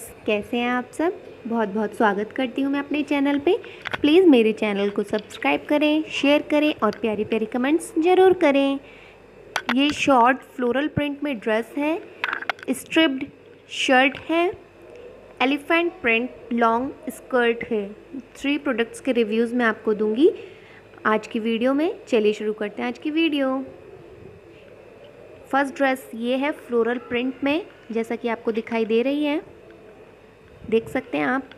Friends, कैसे हैं आप सब। बहुत बहुत स्वागत करती हूं मैं अपने चैनल पे। प्लीज़ मेरे चैनल को सब्सक्राइब करें, शेयर करें और प्यारी प्यारी कमेंट्स ज़रूर करें। ये शॉर्ट फ्लोरल प्रिंट में ड्रेस है, स्ट्रिप्ड शर्ट है, एलिफेंट प्रिंट लॉन्ग स्कर्ट है। 3 प्रोडक्ट्स के रिव्यूज़ मैं आपको दूँगी आज की वीडियो में। चलिए शुरू करते हैं आज की वीडियो। फर्स्ट ड्रेस ये है फ्लोरल प्रिंट में, जैसा कि आपको दिखाई दे रही है, देख सकते हैं आप।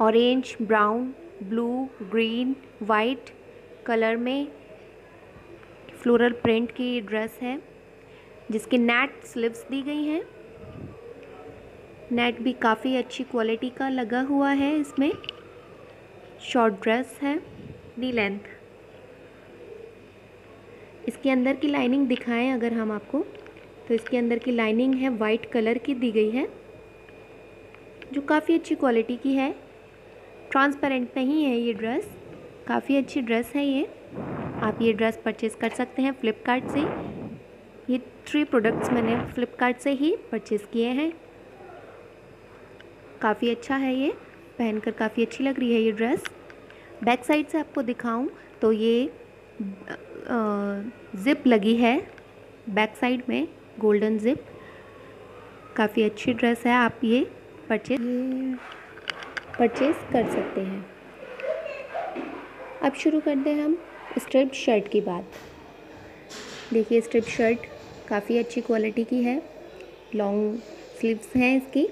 Orange, brown, blue, green, white colour में फ्लोरल प्रिंट की ड्रेस है, जिसके नेट स्लीव्स दी गई हैं। नेट भी काफ़ी अच्छी क्वालिटी का लगा हुआ है इसमें। शॉर्ट ड्रेस है, नी लेंथ। इसके अंदर की लाइनिंग दिखाएं अगर हम आपको, तो इसके अंदर की लाइनिंग है वाइट कलर की दी गई है, जो काफ़ी अच्छी क्वालिटी की है। ट्रांसपेरेंट नहीं है ये ड्रेस, काफ़ी अच्छी ड्रेस है ये। आप ये ड्रेस परचेज़ कर सकते हैं फ्लिपकार्ट से। ये 3 प्रोडक्ट्स मैंने फ्लिपकार्ट से ही परचेज़ किए हैं। काफ़ी अच्छा है ये, पहनकर काफ़ी अच्छी लग रही है ये ड्रेस। बैक साइड से आपको दिखाऊँ तो ये ज़िप लगी है बैक साइड में, गोल्डन ज़िप। काफ़ी अच्छी ड्रेस है, आप ये परचेज कर सकते हैं। अब शुरू करते हैं हम स्ट्रिप शर्ट की बात। देखिए स्ट्रिप शर्ट काफ़ी अच्छी क्वालिटी की है, लॉन्ग स्लीव्स हैं इसकी।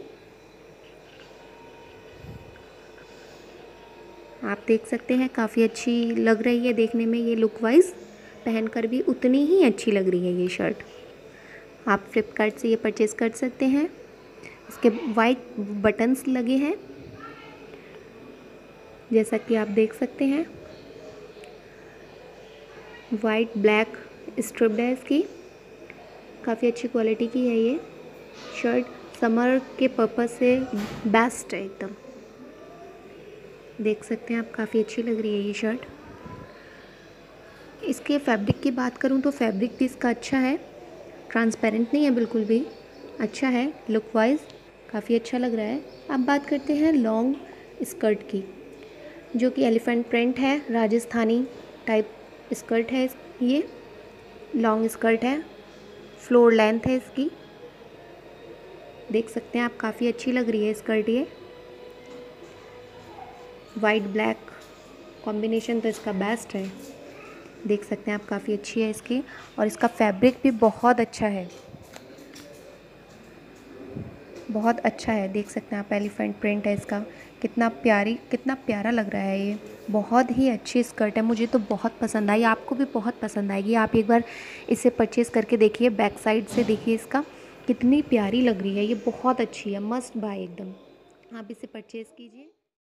आप देख सकते हैं काफ़ी अच्छी लग रही है देखने में ये, लुक वाइज पहनकर भी उतनी ही अच्छी लग रही है ये शर्ट। आप फ्लिपकार्ट से ये परचेज़ कर सकते हैं। इसके वाइट बटन्स लगे हैं जैसा कि आप देख सकते हैं, वाइट ब्लैक स्ट्रिप्ड है इसकी। काफ़ी अच्छी क्वालिटी की है ये शर्ट, समर के पर्पज़ से बेस्ट है एकदम। देख सकते हैं आप, काफ़ी अच्छी लग रही है ये शर्ट। इसके फैब्रिक की बात करूं तो फैब्रिक भी इसका अच्छा है, ट्रांसपेरेंट नहीं है बिल्कुल भी, अच्छा है लुक वाइज, काफ़ी अच्छा लग रहा है। अब बात करते हैं लॉन्ग स्कर्ट की, जो कि एलिफेंट प्रिंट है, राजस्थानी टाइप स्कर्ट है ये। लॉन्ग स्कर्ट है, फ्लोर लेंथ है इसकी। देख सकते हैं आप, काफ़ी अच्छी लग रही है स्कर्ट ये। वाइट ब्लैक कॉम्बिनेशन तो इसका बेस्ट है, देख सकते हैं आप, काफ़ी अच्छी है इसकी। और इसका फैब्रिक भी बहुत अच्छा है, बहुत अच्छा है। देख सकते हैं आप, एलिफेंट प्रिंट है इसका। कितना प्यारा लग रहा है ये। बहुत ही अच्छी स्कर्ट है, मुझे तो बहुत पसंद आई, आपको भी बहुत पसंद आएगी। आप एक बार इसे परचेज़ करके देखिए। बैक साइड से देखिए इसका, कितनी प्यारी लग रही है ये, बहुत अच्छी है, मस्ट बाय एकदम। आप इसे परचेज़ कीजिए।